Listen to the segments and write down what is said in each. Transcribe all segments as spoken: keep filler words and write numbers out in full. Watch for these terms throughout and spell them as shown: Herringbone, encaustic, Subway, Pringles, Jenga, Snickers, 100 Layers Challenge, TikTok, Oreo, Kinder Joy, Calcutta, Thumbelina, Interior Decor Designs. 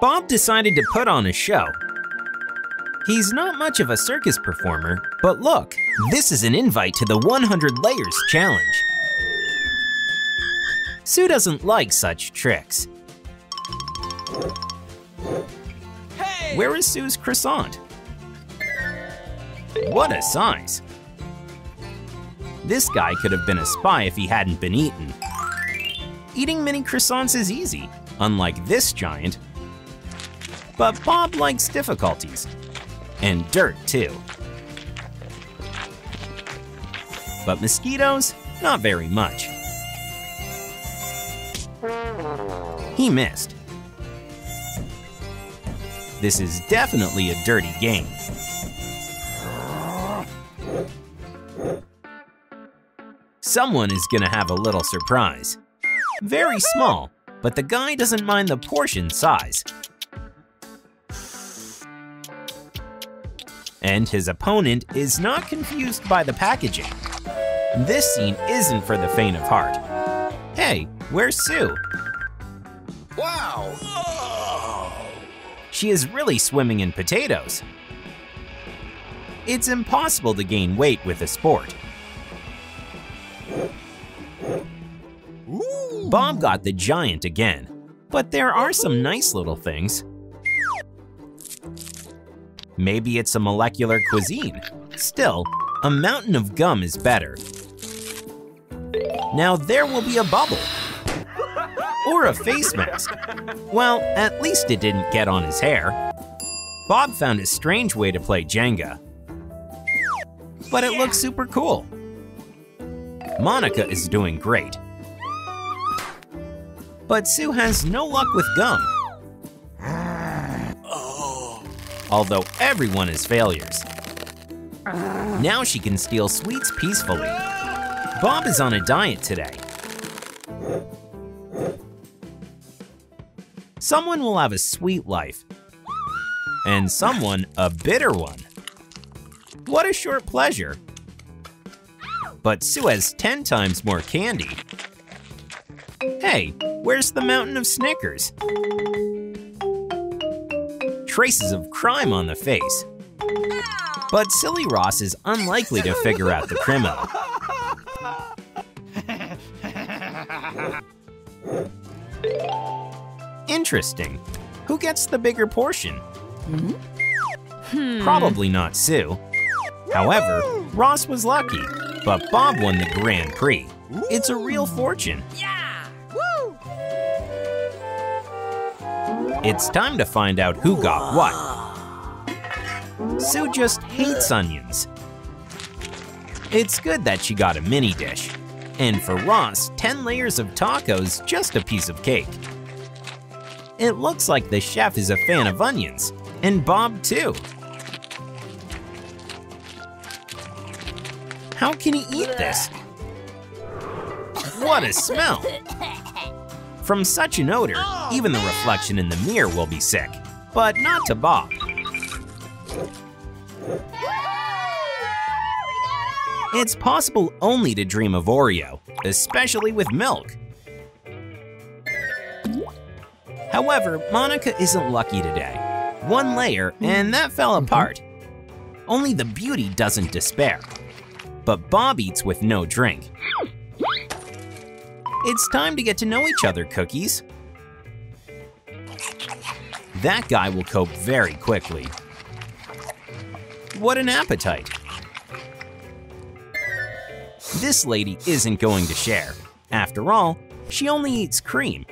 Bob decided to put on a show. He's not much of a circus performer, but look, this is an invite to the one hundred layers challenge. Sue doesn't like such tricks. Hey! Where is Sue's croissant? What a size! This guy could have been a spy if he hadn't been eaten. Eating mini croissants is easy, unlike this giant. But Bob likes difficulties. And dirt, too. But mosquitoes, not very much. He missed. This is definitely a dirty game. Someone is gonna have a little surprise. Very small, but the guy doesn't mind the portion size. And his opponent is not confused by the packaging. This scene isn't for the faint of heart. Hey, where's Sue? Wow! Oh. She is really swimming in potatoes. It's impossible to gain weight with a sport. Ooh. Bob got the giant again, but there are some nice little things. Maybe it's a molecular cuisine. Still, a mountain of gum is better. Now there will be a bubble. Or a face mask. Well, at least it didn't get on his hair. Bob found a strange way to play Jenga. But it looks super cool. Monica is doing great. But Sue has no luck with gum. Although everyone is failures. Now she can steal sweets peacefully. Bob is on a diet today. Someone will have a sweet life, and someone a bitter one. What a short pleasure. But Sue has ten times more candy. Hey, where's the mountain of Snickers? Traces of crime on the face. But Silly Ross is unlikely to figure out the criminal. Interesting. Who gets the bigger portion? Hmm. Probably not Sue. However, Ross was lucky, but Bob won the Grand Prix. It's a real fortune. Yeah. Woo. It's time to find out who got what. Sue just hates onions. It's good that she got a mini dish. And for Ross, ten layers of tacos, just a piece of cake. It looks like the chef is a fan of onions, and Bob too. How can he eat this? What a smell! From such an odor, even the reflection in the mirror will be sick, but not to Bob. It's possible only to dream of Oreo, especially with milk. However, Monica isn't lucky today. One layer, and that fell apart. Only the beauty doesn't despair. But Bob eats with no drink. It's time to get to know each other, cookies. That guy will cope very quickly. What an appetite. This lady isn't going to share. After all, she only eats cream.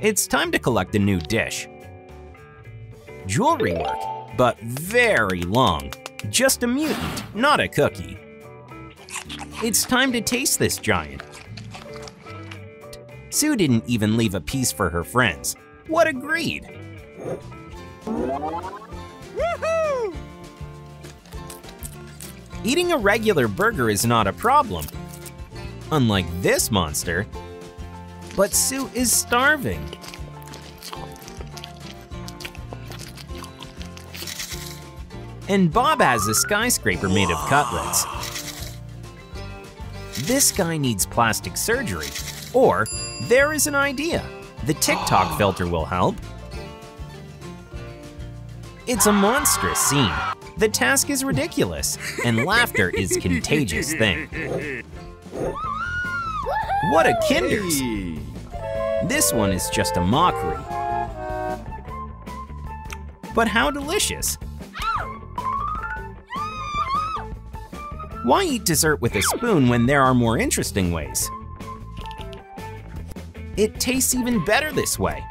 It's time to collect a new dish. Jewelry work, but very long. Just a mutant, not a cookie. It's time to taste this giant. Sue didn't even leave a piece for her friends. What a greed! Woohoo! Eating a regular burger is not a problem, unlike this monster. But Sue is starving. And Bob has a skyscraper made of cutlets. This guy needs plastic surgery. Or there is an idea. The TikTok filter will help. It's a monstrous scene. The task is ridiculous, and laughter is a contagious thing. What a kinders! This one is just a mockery. But how delicious! Why eat dessert with a spoon when there are more interesting ways? It tastes even better this way.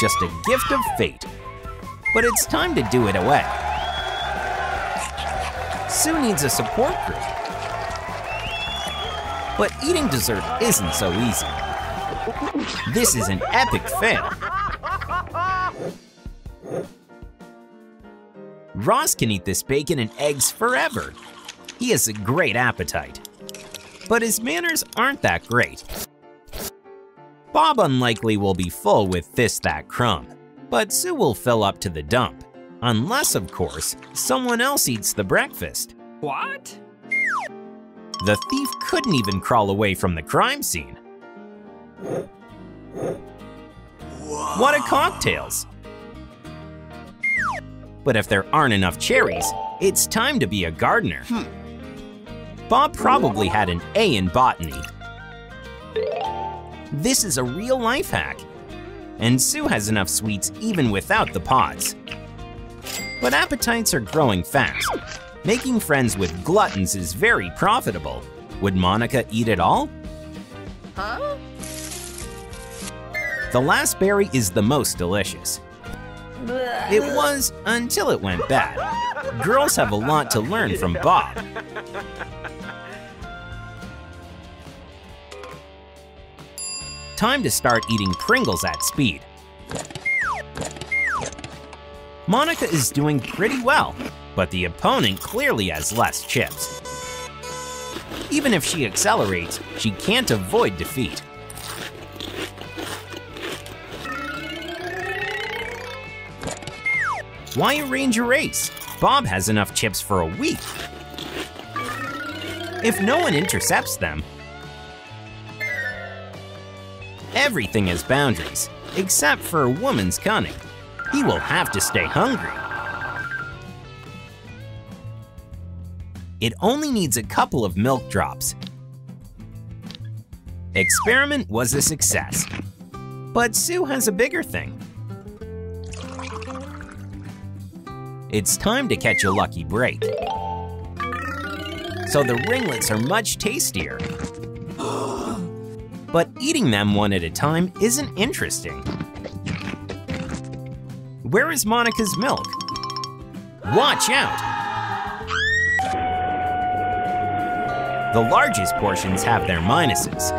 Just a gift of fate. But it's time to do it away. Sue needs a support group. But eating dessert isn't so easy. This is an epic fail. Ross can eat this bacon and eggs forever. He has a great appetite. But his manners aren't that great. Bob unlikely will be full with this that crumb, but Sue will fill up to the dump. Unless, of course, someone else eats the breakfast. What? The thief couldn't even crawl away from the crime scene. Whoa. What a cocktails! But if there aren't enough cherries, it's time to be a gardener. Hmm. Bob probably had an A in botany. This is a real life hack. And Sue has enough sweets even without the pots. But appetites are growing fast. Making friends with gluttons is very profitable. Would Monica eat it all? Huh? The last berry is the most delicious. It was until it went bad. Girls have a lot to learn from Bob. Time to start eating Pringles at speed. Monica is doing pretty well, but the opponent clearly has less chips. Even if she accelerates, she can't avoid defeat. Why arrange a race? Bob has enough chips for a week. If no one intercepts them, everything has boundaries, except for a woman's cunning. He will have to stay hungry. It only needs a couple of milk drops. Experiment was a success. But Sue has a bigger thing. It's time to catch a lucky break. So the ringlets are much tastier. But eating them one at a time isn't interesting. Where is Monica's milk? Watch out! The largest portions have their minuses.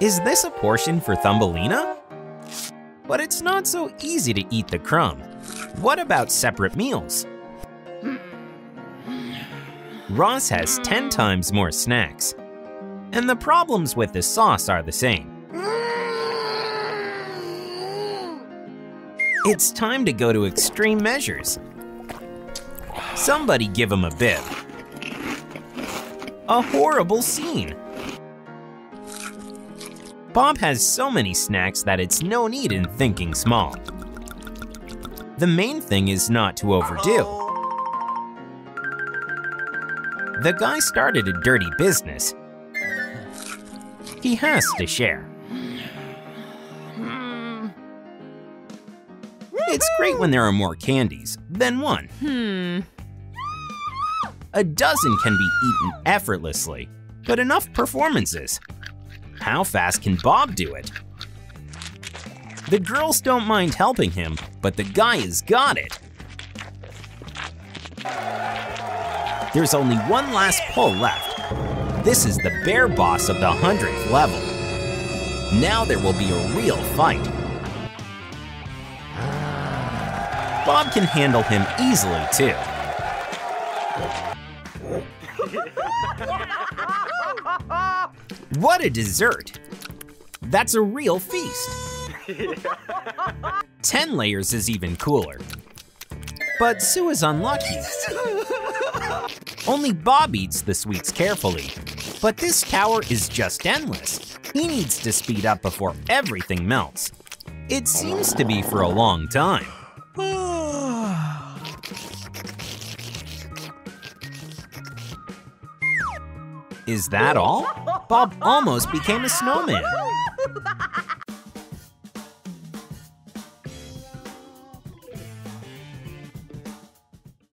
Is this a portion for Thumbelina? But it's not so easy to eat the crumb. What about separate meals? Ross has ten times more snacks. And the problems with the sauce are the same. It's time to go to extreme measures. Somebody give him a bib. A horrible scene. Bob has so many snacks that it's no need in thinking small. The main thing is not to overdo. The guy started a dirty business. He has to share. It's great when there are more candies than one. Hmm. A dozen can be eaten effortlessly, but enough performances. How fast can Bob do it? The girls don't mind helping him, but the guy has got it. There's only one last pull left. This is the bear boss of the hundredth level. Now there will be a real fight. Bob can handle him easily too. What a dessert! That's a real feast! Ten layers is even cooler. But Sue is unlucky. Only Bob eats the sweets carefully. But this tower is just endless. He needs to speed up before everything melts. It seems to be for a long time. Is that all? Bob almost became a snowman.